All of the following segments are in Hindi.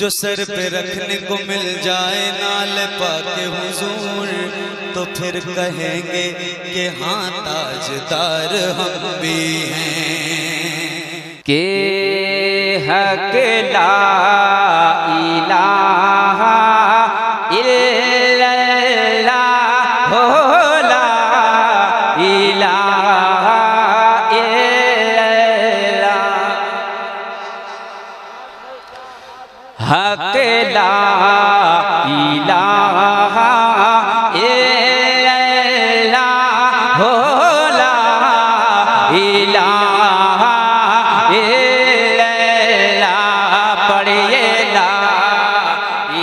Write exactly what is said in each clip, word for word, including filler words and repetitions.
जो सर पे रखने को मिल जाए नाल पाके हुजूर, तो फिर कहेंगे कि हाँ ताजदार हम भी हैं। के हक ला इलाहा इल्लल्लाह हो, ला इलाहा हक ला इलाहा इल्लल्लाह हो, ला इलाहा इल्लल्लाह पढ़िए, ला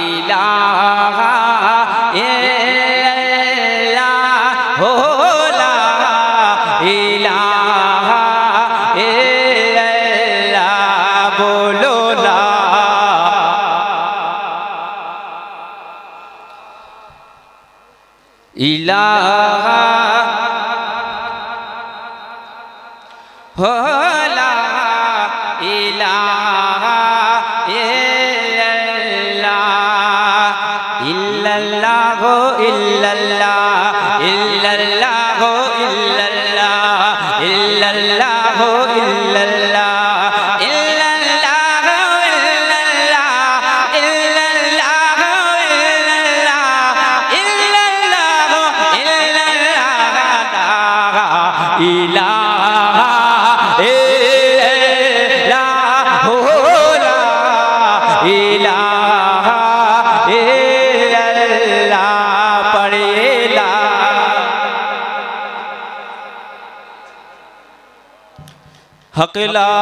इलाहा इल्लल्लाह हो, ला इलाहा इल्लल्लाह बोलो ला इलाहा हो, ला इलाहा इल्लल्लाह इल्लल्लाह हो, इल्लल्लाह इल्लल्लाह हो, इल्लल्लाह इल्लल्लाह हो, इल्लल्लाह इलाहा इल्लल्लाह हो, ला इलाहा इल्लल्लाह पढ़िए, ला हक ला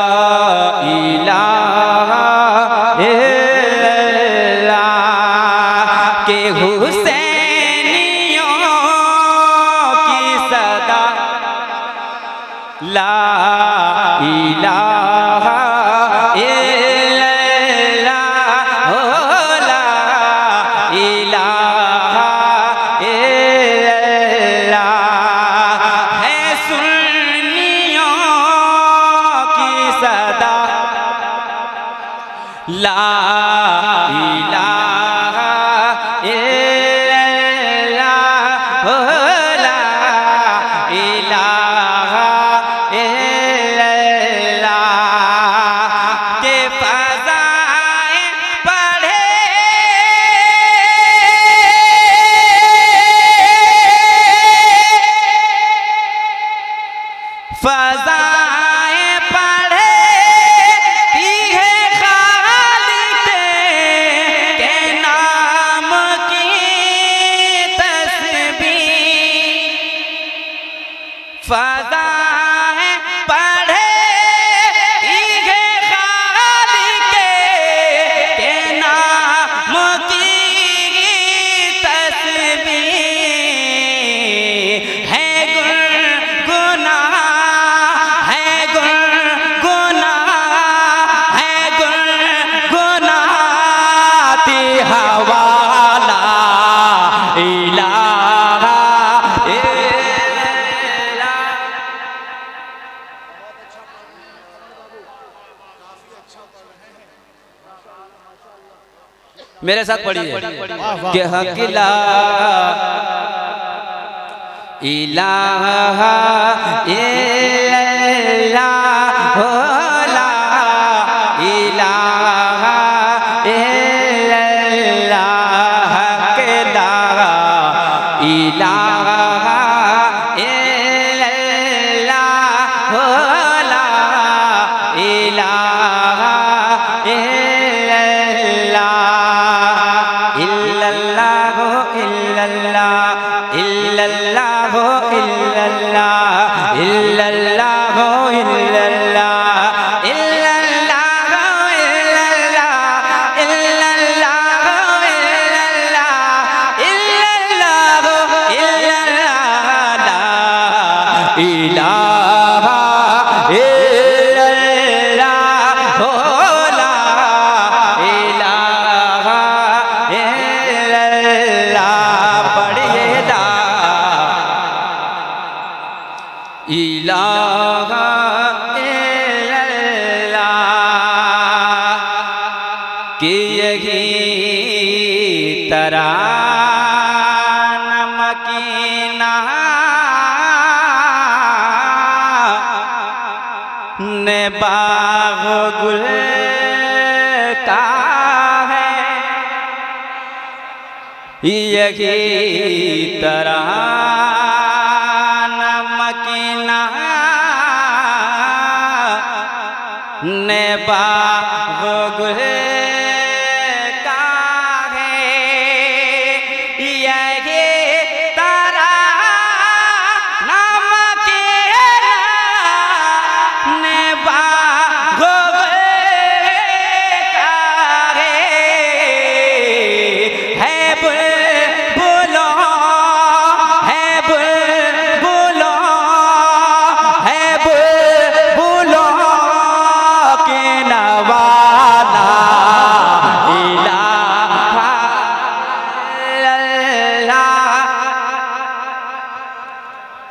इलाहा इल्लल्लाह के हुसैन ला इलाहा इल्लल्लाह हो, ला इलाहा इल्लल्लाह है सुन्नियों की सदा, ला इलाहा इल्लल्लाह हो, ला इलाहा फ़ज़ाए पढ़ती है खालिक़ के नाम की तस्बीह, फ़ज़ाए पढ़ती है खालिक़ के नाम की तस्बीह है, मेरे साथ पढ़िए के हक ला इलाहा इल्लल्लाह हो, ला इलाहा इल्लल्लाह हक ला इलाहा इल्लल्लाह हो, ला इलाहा इल्लल्लाह हो, इल्लल्लाह इल्लल्लाह हो, इल्लल्लाह इल्लल्लाह। यही तरह नमकीना ने बाग गुल का है, यही तरह नमकीना ने बाग गुल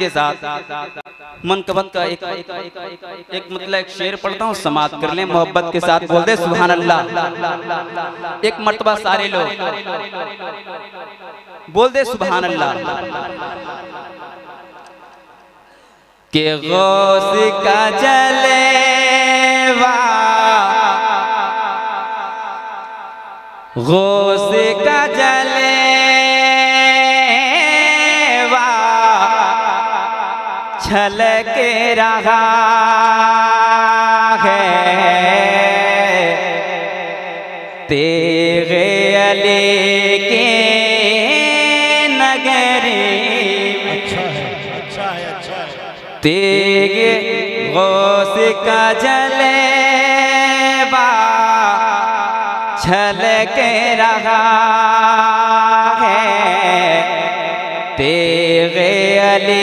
के साथ मन कबंद का एक एक मतलब एक शेर पढ़ता हूँ, समाप्त कर ले मोहब्बत के साथ, बोल दे सुभान अल्लाह एक मर्तबा, सारे लोग बोल दे सुभान अल्लाह। के गौस का जलवा, गौस का जलवा छलक रहा है तेरे अली के नगरी। अच्छा है, अच्छा है, अच्छा है। तेरे गौस का जलवा छलक रहा है तेरे अली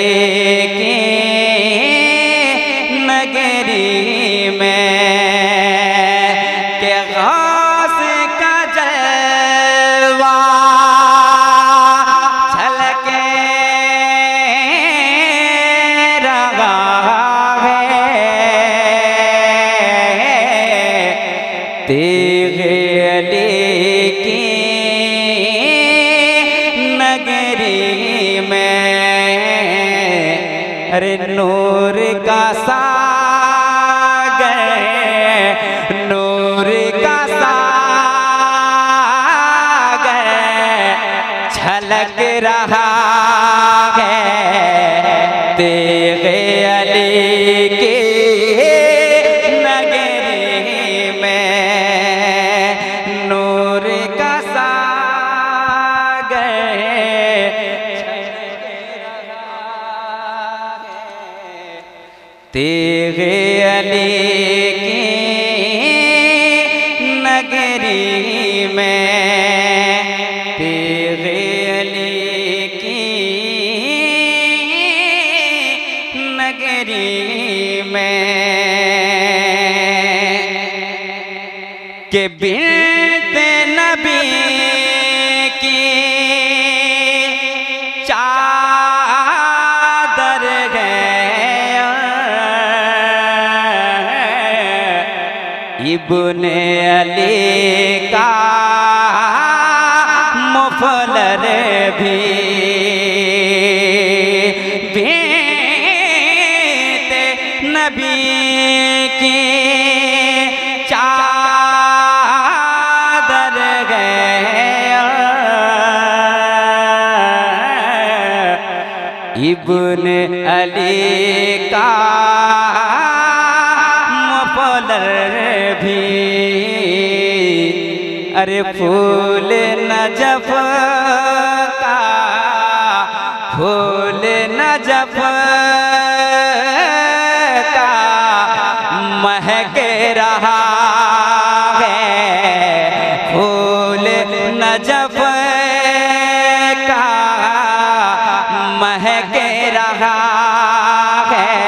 चादर है इब्ने अली का मुफलर भी भेंट नबी की चादर गए। इब्ने अली का अरे फूल नजफ का फूल नजफ का महक रहा है, फूल नजफ का महक रहा है।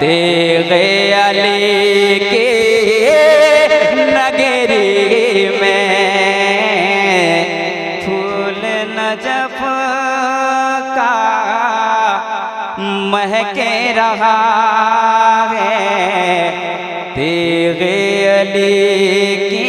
तेरे अली के महके रहा है तेरे अली की